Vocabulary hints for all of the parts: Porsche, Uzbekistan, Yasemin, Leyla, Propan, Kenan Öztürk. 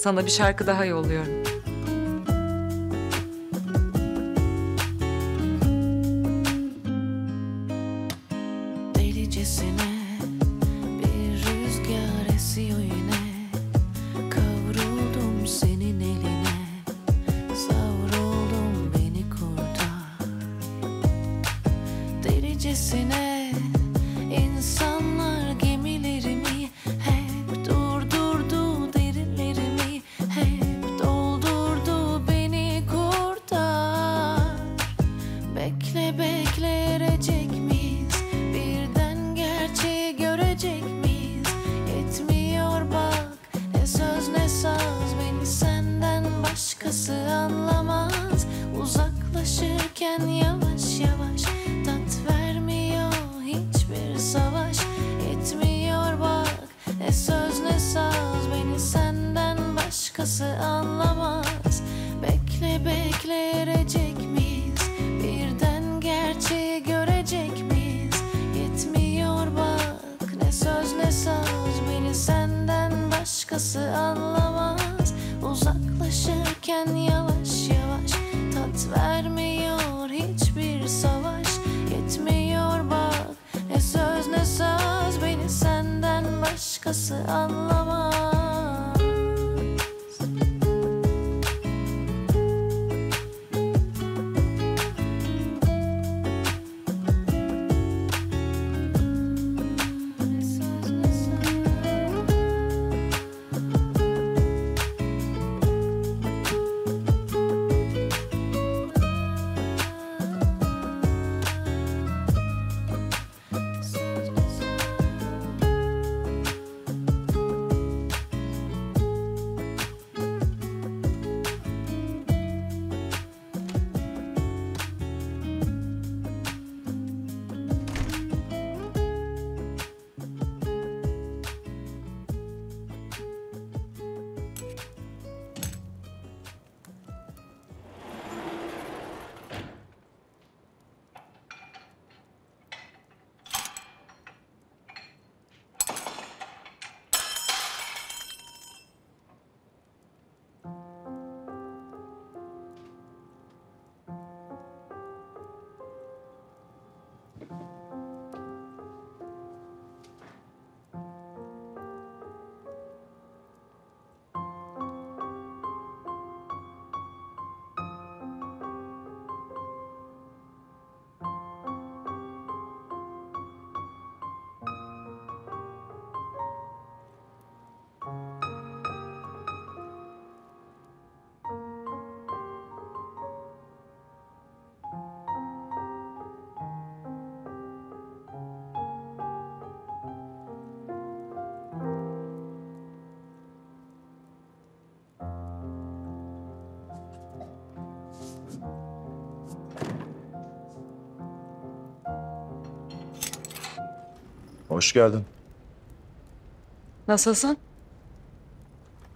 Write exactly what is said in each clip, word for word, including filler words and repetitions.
Sana bir şarkı daha yolluyorum. Delicesine bir rüzgar esiyor yine. Kavruldum senin eline. Savruldum, beni kurtar. Delicesine insanlar gemilerimi hep durdurdu, derinlerimi hep doldurdu, beni kurtar. Bekle bekle, erecek miyiz? Birden gerçeği görecek miyiz? Yetmiyor bak, ne söz ne saz, beni senden başkası anlamaz. Uzaklaşırken yavaş yavaş tat vermiyor hiçbir savaş. Yetmiyor bak, ne söz ne saz, beni senden başkası anlamaz. Bekle bekle, erecek miyiz? Birden gerçeği görecek miyiz? Yetmiyor bak, ne söz ne saz, beni senden başkası anlamaz. Uzaklaşırken yavaş yavaş tat vermiyor hiçbir savaş. Yetmiyor bak, ne söz ne saz, beni senden başkası anlamaz. Hoş geldin. Nasılsın?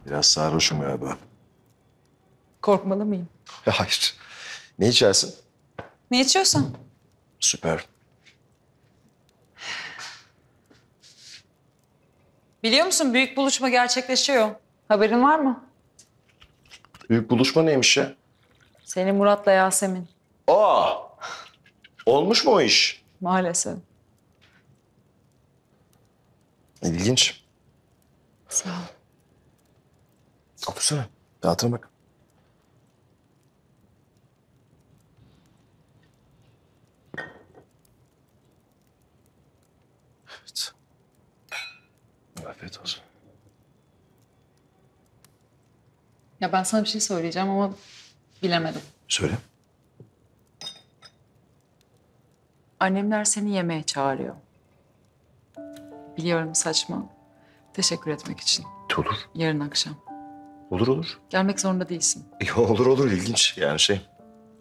Biraz sarhoşum galiba. Korkmalı mıyım? Hayır. Ne içersin? Ne içiyorsan. Süper. Biliyor musun, büyük buluşma gerçekleşiyor. Haberin var mı? Büyük buluşma neymiş ya? Senin Murat'la Yasemin. Aa! Olmuş mu o iş? Maalesef. İlginç. Sağ ol. Otursana. Dağıtına bak. Evet. Afiyet olsun. Ya ben sana bir şey söyleyeceğim ama bilemedim. Söyle. Annemler seni yemeğe çağırıyor. Biliyorum, saçma. Teşekkür etmek için. Olur. Yarın akşam. Olur olur. Gelmek zorunda değilsin. E, olur olur, ilginç yani şey.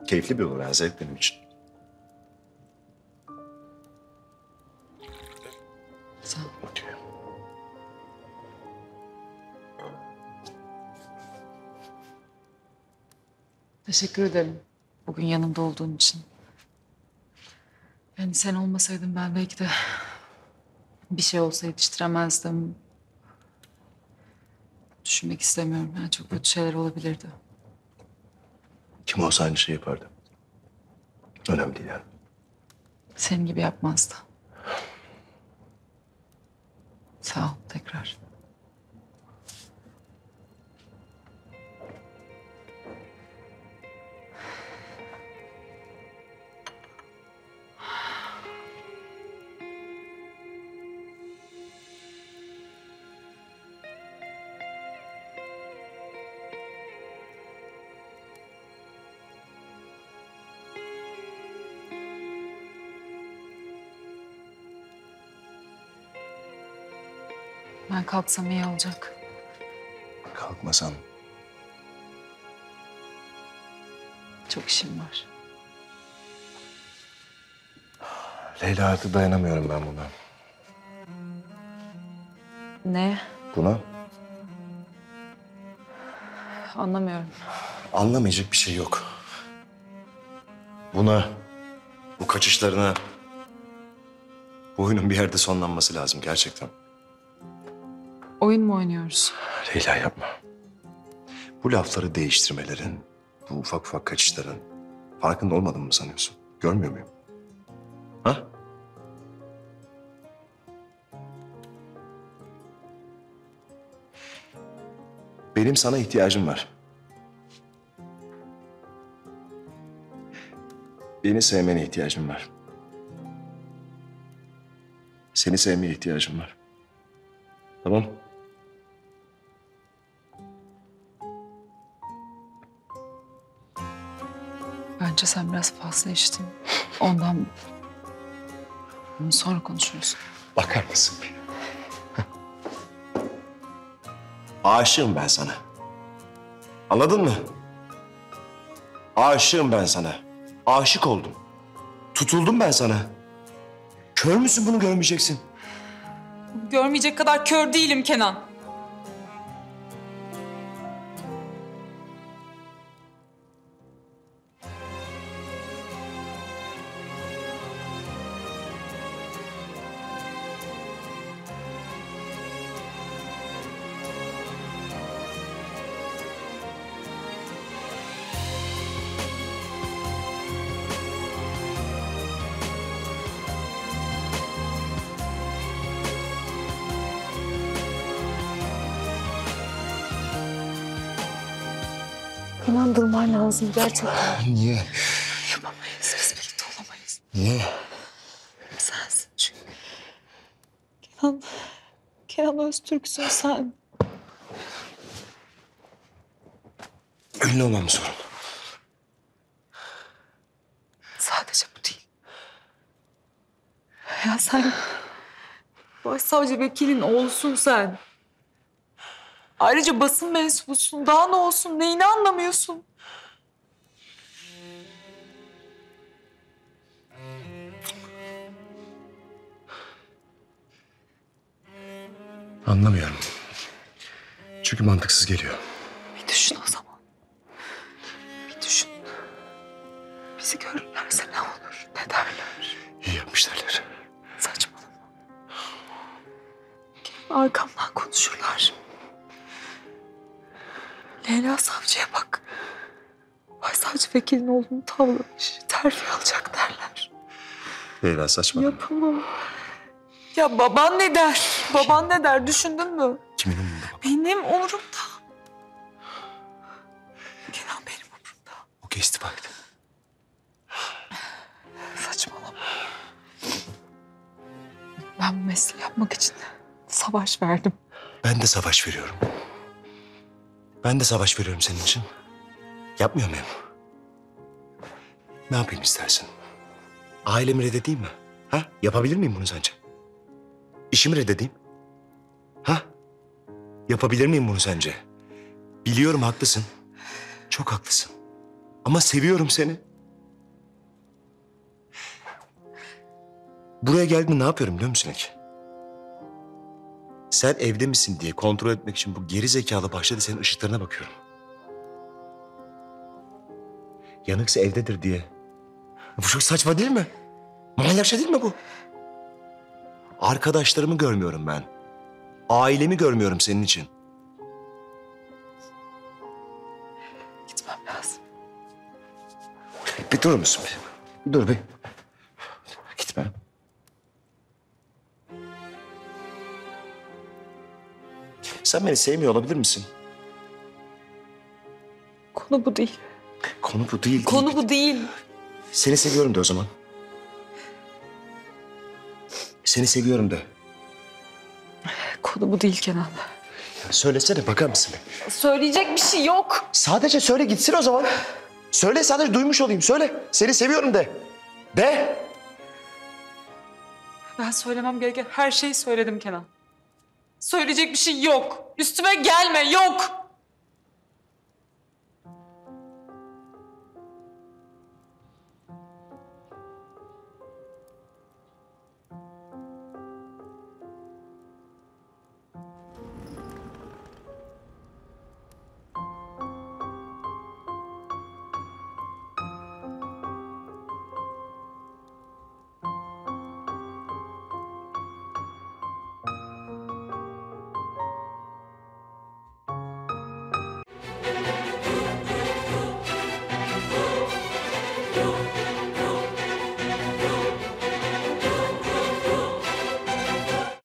Keyifli bir olur yani, zevk benim için. Sağ ol. Okay. Teşekkür ederim bugün yanımda olduğun için. Yani sen olmasaydın ben belki de... Bir şey olsa yetiştiremezdim. Düşünmek istemiyorum. Yani çok kötü şeyler olabilirdi. Kim olsa aynı şey yapardı. Önemli değil yani. Senin gibi yapmazdı. Sağ ol tekrar. Ben kalksam iyi olacak. Kalkmasam? Çok işim var. Leyla, artık dayanamıyorum ben buna. Ne? Buna? Anlamıyorum. Anlamayacak bir şey yok. Buna, bu kaçışlarına... bu oyunun bir yerde sonlanması lazım gerçekten. Oyun mu oynuyoruz? Leyla, yapma. Bu lafları değiştirmelerin, bu ufak ufak kaçışların farkında olmadığını mı sanıyorsun? Görmüyor muyum? Ha? Benim sana ihtiyacım var. Beni sevmene ihtiyacım var. Seni sevmeye ihtiyacım var. Tamam? Bence sen biraz fazla içtin. Ondan bunu sonra konuşuruz. Bakar mısın beni? Aşığım ben sana. Anladın mı? Aşığım ben sana. Aşık oldum. Tutuldum ben sana. Kör müsün bunu görmeyeceksin? Görmeyecek kadar kör değilim Kenan. Kenan, durman lazım gerçekten. Niye? Yapamayız, biz birlikte olamayız. Niye? Sensin çünkü. Kenan, Kenan Öztürk'sün sen. Ünlü olmam sorun. Sadece bu değil. Ya sen... başsavcı vekilin oğlusun sen. Ayrıca basın mensubusun. Daha ne olsun? Neyini anlamıyorsun? Anlamıyorum. Çünkü mantıksız geliyor. Bir düşün o zaman. Bir düşün. Bizi görürlerse ne olur? Ne derler? İyi yapmış derler. Saçmalama. Arkamdan konuşurlar. Leyla savcıya bak. Başsavcı vekilin oğlunu tavlamış. Terfi alacak derler. Leyla saçmalama. Yapamam. Ya baban ne der? Baban ne der? Düşündün mü? Kimin umurunda baba? Benim umurumda. Kenan benim umurumda. O geçti baktı. Saçmalama. Ben bu mesleği yapmak için savaş verdim. Ben de savaş veriyorum. Ben de savaş veriyorum senin için. Yapmıyor muyum? Ne yapayım istersin? Ailemi reddedeyim mi? Ha? Yapabilir miyim bunu sence? İşimi reddedeyim? Ha? Yapabilir miyim bunu sence? Biliyorum haklısın. Çok haklısın. Ama seviyorum seni. Buraya geldim, ne yapıyorum biliyor musun ki? Sen evde misin diye kontrol etmek için bu geri zekalı bahçede senin ışıklarına bakıyorum. Yanıksa evdedir diye. Bu çok saçma değil mi? Manyakça değil mi bu? Arkadaşlarımı görmüyorum ben. Ailemi görmüyorum senin için. Bir durur musun bir? Dur bir. Gitme. Sen beni sevmiyor olabilir misin? Konu bu değil. Konu bu değil. Konu değil. bu değil. Seni seviyorum de o zaman. Seni seviyorum de. Konu bu değil Kenan. Söylesene bakar mısın? Söyleyecek bir şey yok. Sadece söyle gitsin o zaman. Söyle sadece duymuş olayım. Söyle. Seni seviyorum de. De. Ben söylemem gereken her şeyi söyledim Kenan. Söyleyecek bir şey yok. Üstüme gelme, yok.